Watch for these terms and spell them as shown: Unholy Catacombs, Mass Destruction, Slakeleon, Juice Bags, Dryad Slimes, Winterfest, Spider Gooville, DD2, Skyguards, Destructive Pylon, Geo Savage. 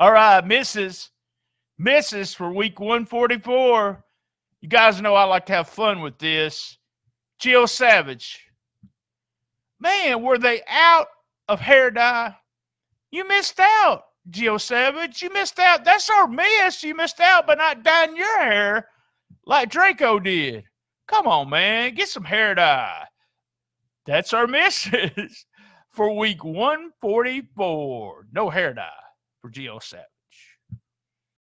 All right, misses for week 144. You guys know I like to have fun with this. Geo Savage. Man, were they out of hair dye? You missed out, Geo Savage. You missed out. That's our miss. You missed out by not dyeing your hair like Draco did. Come on, man. Get some hair dye. That's our misses for week 144. No hair dye for Geo Savage.